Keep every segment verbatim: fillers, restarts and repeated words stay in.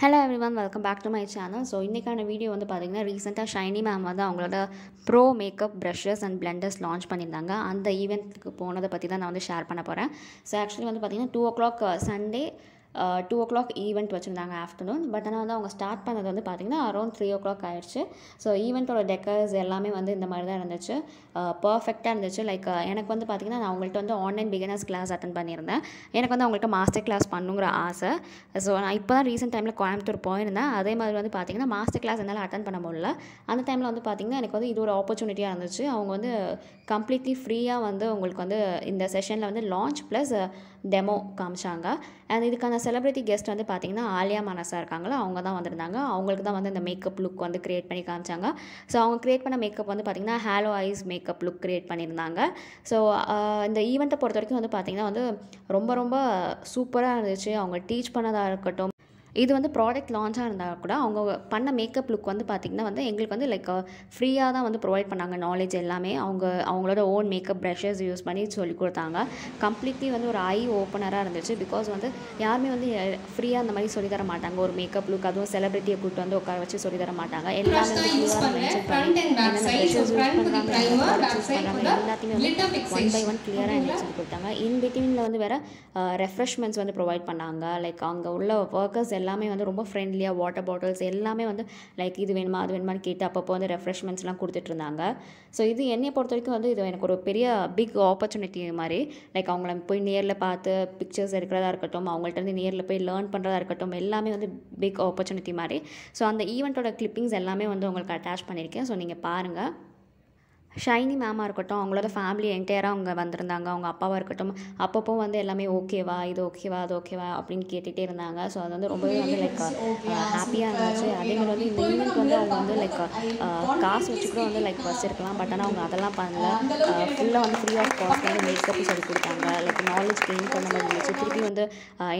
hello everyone welcome back to my channel so इन்னைக்கான video வந்து பாத்தீங்கன்னா ரீசன்ட்டா ஷைனி மேம் வந்து அவங்களோட pro makeup brushes and blenders launch பண்ணிருந்தாங்க அந்த ஈவென்ட்க்கு போனத பத்தி தான் நான் வந்து ஷேர் பண்ண போறேன் சோ एक्चुअली வந்து பாத்தீங்கன்னா two o'clock Sunday two o'clock event वचर आफ्टरनून बट आना स्टार्ट पड़े वह पाती अराउंड थ्री ओ क्लॉक आयिच्चु सो ईवेंटोड डेकर्स एल्लामे वंदु इंद मारी तान इरुंदुच्चु पर्फेक्टा इरुंदुच्चु लाइक एनक्कु वंदु पातींगना ना उंगल्ट वंदु ऑनलाइन बिगिनर्स क्लास अटेंड पण्णिरुंदेन एनक्कु वंदु उंगल्ट मास्टर क्लास पण्णुंगरा आसै सो ना इप्पोदा रीसेंट टाइमला कोयंबत्तूर पोयिरुंदेन अदे मारी वंदु पातींगना मास्टर क्लास एन्नाल अटेंड पण्ण मुडियला अंद टाइमला वंदु पातींगना एनक्कु वंदु इदु ओरु ऑपर्चुनिटीया इरुंदुच्चु अवंगा वंदु कंप्लीटली फ्रीया वंदु उंगल्ट वंदु इंद सेशनला वंदु लॉन्च प्लस डेमो कामिचांगा अंड इदुक्कान सेलिब्रिटी गेस्ट வந்து பாத்தீங்கன்னா ஆலியா மனசா இருக்காங்கல அவங்க தான் வந்திருந்தாங்க அவங்களுக்கு தான் வந்து இந்த மேக்கப் லுக் வந்து கிரியேட் பண்ணி காமிச்சாங்க சோ அவங்க கிரியேட் பண்ண மேக்கப் வந்து பாத்தீங்கன்னா halo eyes makeup look create பண்ணிருந்தாங்க சோ இந்த ஈவென்ட்ட பொறுத்தவரைக்கும் வந்து பாத்தீங்கன்னா வந்து ரொம்ப ரொம்ப சூப்பரா இருந்துச்சு அவங்க டீச் பண்ணதா இருக்கட்டும் இது வந்து ப்ராடக்ட் லான்ச்சா இருந்தா கூட அவங்க பண்ண மேக்கப் லுக் வந்து பாத்தீங்கன்னா வந்து உங்களுக்கு வந்து லைக் ஃப்ரீயா தான் வந்து ப்ரொவைட் பண்ணாங்க knowledge எல்லாமே அவங்க அவங்களோட ஓன் மேக்கப் பிரஷஸ் யூஸ் பண்ணி சொல்லி கொடுத்தாங்க கம்ப்ளீட்லி வந்து ஒரு ஐ ஓபனரா இருந்துச்சு बिकॉज வந்து யாருமே வந்து ஃப்ரீயா அந்த மாதிரி சொல்லி தர மாட்டாங்க ஒரு மேக்கப் லுக் அதுவும் செலிபிரிட்டியை கூட்டி வந்து உட்கார வச்சு சொல்லி தர மாட்டாங்க எல்லாமே வந்து கிளியரா மென்ஷன் பண்ணி அந்த பிரஷஸ் வந்து ப்ரைமர் டார்க் சைடு கூட லிட்டர் ஃபிக்ஸிங் பை ஒன் கிளியரா மென்ஷன் கொடுத்தாங்க இன் பிட்வீன்ல வந்து வேற ரெஃப்ரெஷ்மென்ட்ஸ் வந்து ப்ரொவைட் பண்ணாங்க லைக் அங்க உள்ள வர்க்கர்ஸ் எல்லாமே வந்து ரொம்ப ஃப்ரெண்ட்லியா வாட்டர் பாட்டில்ஸ் எல்லாமே வந்து லைக் இது வேணுமா அது வேணுமா கேட்ட அப்பப்போ வந்து ரெஃப்ரெஷ்மென்ட்ஸ்லாம் கொடுத்துட்டு இருந்தாங்க சோ இது என்னைய பொறுத்தவரைக்கும் வந்து இது எனக்கு ஒரு பெரிய பிக் opportunity மாதிரி லைக் அவங்கள போய் நேர்ல பார்த்து பிக்சர்ஸ் எடுக்கறதா இருக்கட்டும் அவங்கள்ட்ட இருந்து நேர்ல போய் லேர்ன் பண்றதா இருக்கட்டும் எல்லாமே வந்து பிக் opportunity மாதிரி சோ அந்த ஈவென்ட்டோட கிளிப்பிங்ஸ் எல்லாமே வந்து உங்களுக்கு அட்டாச் பண்ணிருக்கேன் சோ நீங்க பாருங்க ஷைனி மேமா இருக்கட்டும் அவங்களோட ஃபேமிலி என்டையராக அவங்க வந்திருந்தாங்க அவங்க அப்பாவாக இருக்கட்டும் அப்பப்போ வந்து எல்லாமே ஓகேவா இது ஓகேவா அது ஓகேவா அப்படின்னு கேட்டுகிட்டே இருந்தாங்க ஸோ அது வந்து ரொம்பவே வந்து லைக் ஹாப்பியாக இருந்துச்சு அதேமாதிரி வந்து இந்த ஈவெண்ட் வந்து அவங்க வந்து லைக் காசு வச்சு கூட வந்து லைக் வச்சுருக்கலாம் பட் ஆனால் அவங்க அதெல்லாம் பண்ணல ஃபுல்லாக வந்து ஃப்ரீ ஆஃப் காஸ்ட் வந்து மேக்கப் சொல்லி கொடுத்தாங்க லைக் நாலேஜ் கெயின் பண்ண மாதிரி இருந்துச்சு திருப்பி வந்து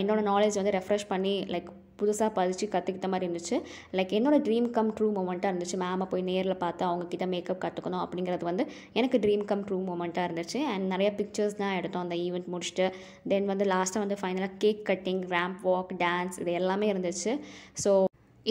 என்னோட நாலேஜ் வந்து ரெஃப்ரெஷ் பண்ணி லைக் புதுசா படிச்சு கத்துக்கிட்ட மாதிரி இருந்துச்சு லைக் என்னோட ட்ரீம் கம் ட்ரூ மொமெண்ட்டாக இருந்துச்சு மேமை போய் நேரில் பார்த்து அவங்கக்கிட்ட மேக்கப் கற்றுக்கணும் அப்படிங்கிறது வந்து எனக்கு ட்ரீம் கம் ட்ரூ மொமெண்ட்டாக இருந்துச்சு அண்ட் நிறைய பிக்சர்ஸ் தான் எடுத்தோம் அந்த ஈவெண்ட் முடிச்சுட்டு தென் வந்து லாஸ்ட்டாக வந்து ஃபைனலாக cake cutting ramp walk dance இது எல்லாமே இருந்துச்சு ஸோ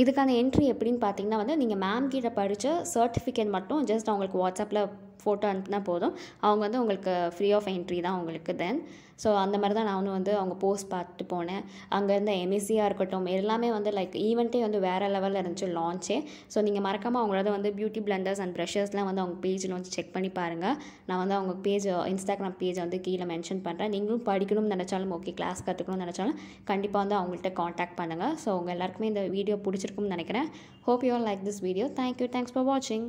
இதுக்கான என்ட்ரி எப்படின்னு பார்த்தீங்கன்னா வந்து நீங்கள் மேம் கிட்ட படித்த சர்டிஃபிகேட் மட்டும் ஜஸ்ட் அவங்களுக்கு வாட்ஸ்அப்பில் ஃபோட்டோ அனுப்புனா போதும் அவங்க வந்து உங்களுக்கு ஃப்ரீ ஆஃப் என்ட்ரி தான் உங்களுக்கு தென் ஸோ அந்த மாதிரி தான் நானும் வந்து அவங்க போஸ்ட் பார்த்துட்டு போனேன் அங்கே இருந்த எம்எஸ்சியாக இருக்கட்டும் எல்லாமே வந்து லைக் ஈவெண்ட்டே வந்து வேறு லெவலில் இருந்துச்சு லான்ச்சே ஸோ நீங்கள் மறக்காமல் அவங்களோட வந்து பியூட்டி பிளெண்டர்ஸ் அண்ட் ப்ரெஷர்ஸ்லாம் வந்து அவங்க பேஜில் வந்து செக் பண்ணி பாருங்கள் நான் வந்து அவங்க பேஜ் இன்ஸ்டாகிராம் பேஜ் வந்து கீழே மென்ஷன் பண்ணுறேன் நீங்களும் படிக்கணும்னு நினச்சாலும் ஓகே கிளாஸ் கற்றுக்கணும்னு நினச்சாலும் கண்டிப்பாக வந்து அவங்கள்ட்ட காண்டாக்ட் பண்ணுங்கள் ஸோ உங்கள் எல்லாருக்குமே இந்த வீடியோ பிடிச்சிருக்கும்னு நினைக்கிறேன் hope you all like this video thank you thanks for வாட்சிங்